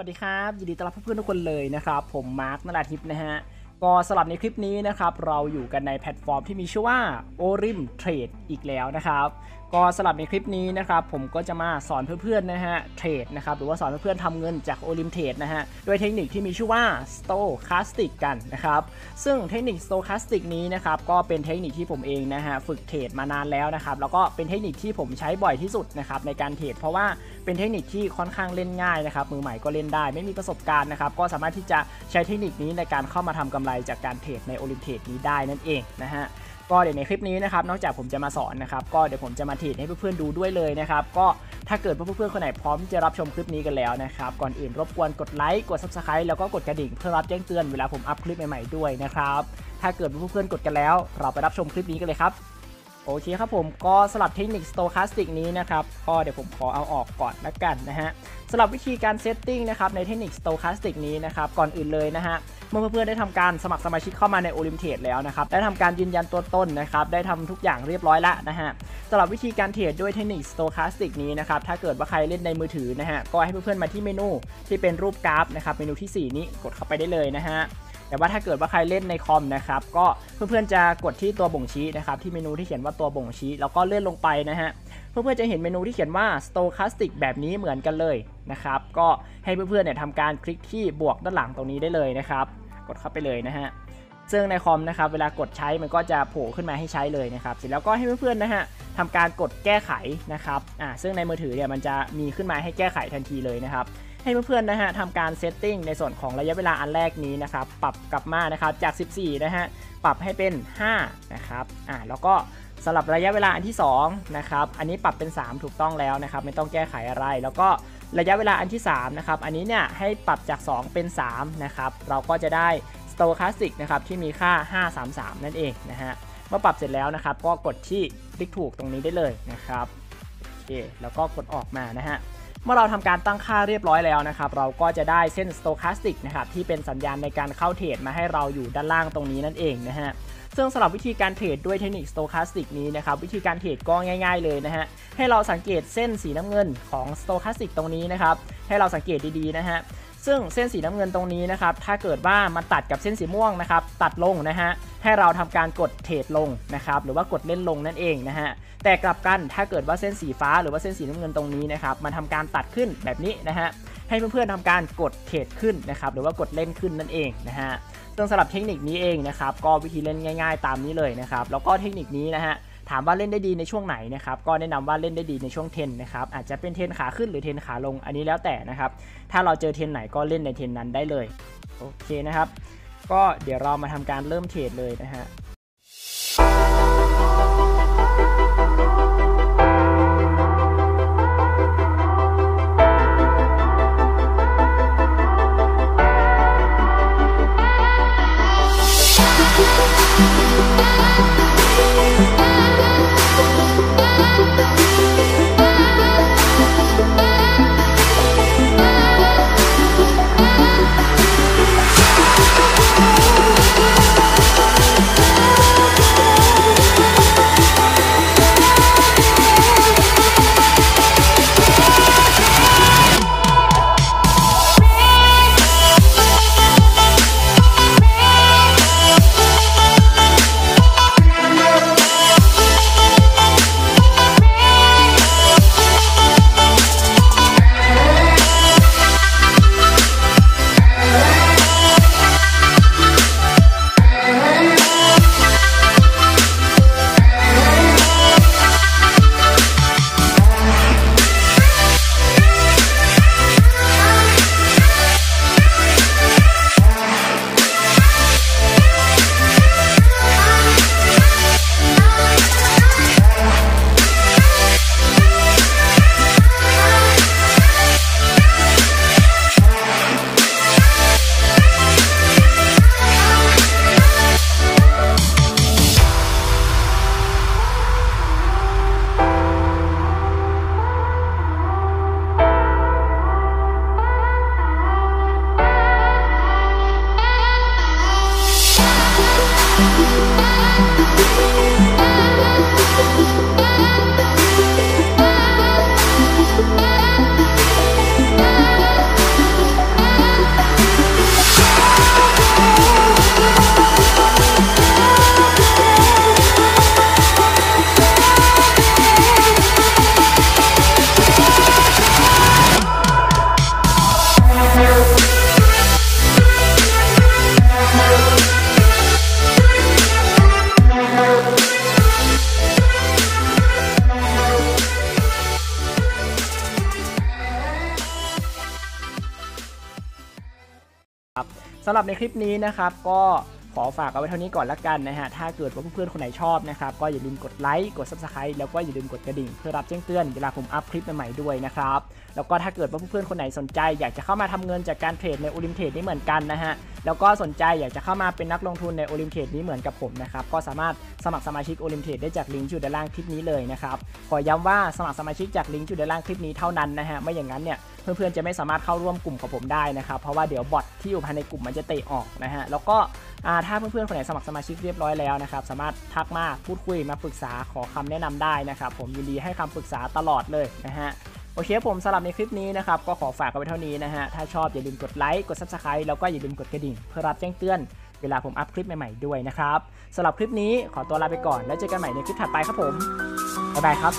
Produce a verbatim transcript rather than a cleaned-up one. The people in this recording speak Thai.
สวัสดีครับยินดีต้อนรับเพื่อนๆทุกคนเลยนะครับผมมาร์คนราธิปนะฮะก็สำหรับในคลิปนี้นะครับเราอยู่กันในแพลตฟอร์มที่มีชื่อว่า Orim Trade อีกแล้วนะครับก็สำหรับในคลิปนี้นะครับผมก็จะมาสอนเพื่อนๆนะฮะเทรดนะครับหรือว่าสอนเพื่อนๆทำเงินจาก Orim Trade นะฮะด้วยเทคนิคที่มีชื่อว่า Stochastic กันนะครับซึ่งเทคนิค Stochastic นี้นะครับก็เป็นเทคนิคที่ผมเองนะฮะฝึกเทรดมานานแล้วนะครับแล้วก็เป็นเทคนิคที่ผมใช้บ่อยที่สุดนะครับในการเทรดเพราะว่าเป็นเทคนิคที่ค่อนข้างเล่นง่ายนะครับมือใหม่ก็เล่นได้ไม่มีประสบการณ์นะครับก็สามารถที่จะใช้เทคนิคนี้ในการเข้ามาทำกำไรจากการเทรดใน Orim Trade นี้ได้นั่นเองนะฮะก็เดี๋ยวในคลิปนี้นะครับนอกจากผมจะมาสอนนะครับก็เดี๋ยวผมจะมาเทรดให้เพื่อนๆดูด้วยเลยนะครับก็ถ้าเกิดเพื่อนๆคนไหนพร้อมจะรับชมคลิปนี้กันแล้วนะครับก่อนอื่นรบกวนกดไลค์กด Subscribe แล้วก็กดกระดิ่งเพื่อรับแจ้งเตือนเวลาผมอัพคลิปใหม่ๆด้วยนะครับถ้าเกิดเพื่อนๆกดกันแล้วเราไปรับชมคลิปนี้กันเลยครับโอเคครับผมก็สำหรับเทคนิค Stochastic นี้นะครับก็เดี๋ยวผมขอเอาออกก่อนละกันนะฮะสำหรับวิธีการเซตติ้งนะครับในเทคนิค Stochastic นี้นะครับก่อนอื่นเลยนะฮะเมื่อเพื่อนๆได้ทำการสมัครสมาชิกเข้ามาใน Orim Trade แล้วนะครับได้ทำการยืนยันตัวตนนะครับได้ทำทุกอย่างเรียบร้อยแล้วนะฮะสำหรับวิธีการเทรดด้วยเทคนิค Stochastic นี้นะครับถ้าเกิดว่าใครเล่นในมือถือนะฮะก็ให้เพื่อนๆมาที่เมนูที่เป็นรูปกราฟนะครับเมนูที่สี่นี้กดเข้าไปได้เลยนะฮะแต่ว่าถ้าเกิดว่าใครเล่นในคอมนะครับก็เพื่อนๆจะกดที่ตัวบ่งชี้นะครับที่เมนูที่เขียนว่าตัวบ่งชี้แล้วก็เลื่อนลงไปนะฮะเพื่อนๆจะเห็นเมนูที่เขียนว่า Stochastic แบบนี้เหมือนกันเลยนะครับก็ให้เพื่อนๆเนี่ยทำการคลิกที่บวกด้านหลังตรงนี้ได้เลยนะครับกดเข้าไปเลยนะฮะซึ่งในคอมนะครับเวลากดใช้มันก็จะโผล่ขึ้นมาให้ใช้เลยนะครับเสร็จแล้วก็ให้เพื่อนๆนะฮะทำการกดแก้ไขนะครับอ่าซึ่งในมือถือเนี่ยมันจะมีขึ้นมาให้แก้ไขทันทีเลยนะครับให้เพื่อนๆนะฮะทำการเซตติ้งในส่วนของระยะเวลาอันแรกนี้นะครับปรับกลับมานะครับจากสิบสี่นะฮะปรับให้เป็นห้านะครับอ่าแล้วก็สำหรับระยะเวลาอันที่สองนะครับอันนี้ปรับเป็นสามถูกต้องแล้วนะครับไม่ต้องแก้ไขอะไรแล้วก็ระยะเวลาอันที่สามนะครับอันนี้เนี่ยให้ปรับจากสองเป็นสามนะครับเราก็จะได้ Stochastic นะครับที่มีค่าห้าสามสามนั่นเองนะฮะเมื่อปรับเสร็จแล้วนะครับก็กดที่คลิกถูกตรงนี้ได้เลยนะครับโอเคแล้วก็กดออกมานะฮะเมื่อเราทำการตั้งค่าเรียบร้อยแล้วนะครับเราก็จะได้เส้น Stochastic นะครับที่เป็นสัญญาณในการเข้าเทรดมาให้เราอยู่ด้านล่างตรงนี้นั่นเองนะฮะซึ่งสำหรับวิธีการเทรดด้วยเทคนิค Stochastic นี้นะครับวิธีการเทรดก็ง่ายๆเลยนะฮะให้เราสังเกตเส้นสีน้ำเงินของ Stochastic ตรงนี้นะครับให้เราสังเกตดีๆนะฮะซึ่งเส้นสีน้ำเงินตรงนี้นะครับถ้าเกิดว่ามันตัดกับเส้นสีม่วงนะครับตัดลงนะฮะให้เราทำการกดเทรดลงนะครับหรือว่ากดเล่นลงนั่นเองนะฮะแต่กลับกันถ้าเกิดว่าเส้นสีฟ้าหรือว่าเส้นสีน้ำเงินตรงนี้นะครับมันทำการตัดขึ้นแบบนี้นะฮะให้เพื่อนๆทำการกดเทรดขึ้นนะครับหรือว่ากดเล่นขึ้นนั่นเองนะฮะซึ่งสำหรับเทคนิคนี้เองนะครับก็วิธีเล่นง่ายๆตามนี้เลยนะครับแล้วก็เทคนิคนี้นะฮะถามว่าเล่นได้ดีในช่วงไหนนะครับก็แนะนำว่าเล่นได้ดีในช่วงเทรนนะครับอาจจะเป็นเทรนขาขึ้นหรือเทรนขาลงอันนี้แล้วแต่นะครับถ้าเราเจอเทรนไหนก็เล่นในเทรนนั้นได้เลยโอเคนะครับก็เดี๋ยวเรามาทำการเริ่มเทรดเลยนะฮะ สำหรับในคลิปนี้นะครับก็ขอฝากเอาไว้เท่านี้ก่อนละกันนะฮะถ้าเกิดว่าเพื่อนๆคนไหนชอบนะครับก็อย่าลืมกดไลค์กด ซับสไครบ์ แล้วก็อย่าลืมกดกระดิ่งเพื่อรับแจ้งเตือนเวลาผมอัพคลิปใหม่ๆด้วยนะครับแล้วก็ถ้าเกิดว่าเพื่อนๆคนไหนสนใจอยากจะเข้ามาทำเงินจากการเทรดในโอลิมเทรดนี้เหมือนกันนะฮะแล้วก็สนใจอยากจะเข้ามาเป็นนักลงทุนในโอลิมเทรดนี้เหมือนกับผมนะครับก็สามารถสมัครสมาชิกโอลิมเทรดได้จากลิงก์อยู่ด้านล่างคลิปนี้เลยนะครับขอย้ำว่าสมัครสมาชิกจากลิงก์อยู่ด้านล่างคลิปนี้เท่านั้นนะฮะไม่อย่างนั้นเนี่ยเพื่อนๆจะไม่สามารถเข้าร่วมกลุ่มของผมได้นะครับเพราะว่าเดี๋ยวบอทที่อยู่ภายในกลุ่มมันจะเตะออกนะฮะแล้วก็ถ้าเพื่อนๆคนไหนสมัครสมาชิกเรียบร้อยแล้วนะครับสามารถทักมาพูดคุยมาปรึกษาขอคำแนะนำได้นะครับผมยินดีให้คำปรึกษาตลอดเลยนะฮะโอเคผมสำหรับในคลิปนี้นะครับก็ขอฝากไว้เท่านี้นะฮะถ้าชอบอย่าลืมกดไลค์กด ซับสไครบ์ แล้วก็อย่าลืมกดกระดิ่งเพื่อรับแจ้งเตือนเวลาผมอัพคลิปใหม่ๆด้วยนะครับสำหรับคลิปนี้ขอตัวลาไปก่อนแล้วเจอกันใหม่ในคลิปถัดไปครับผมบ๊ายบายครับ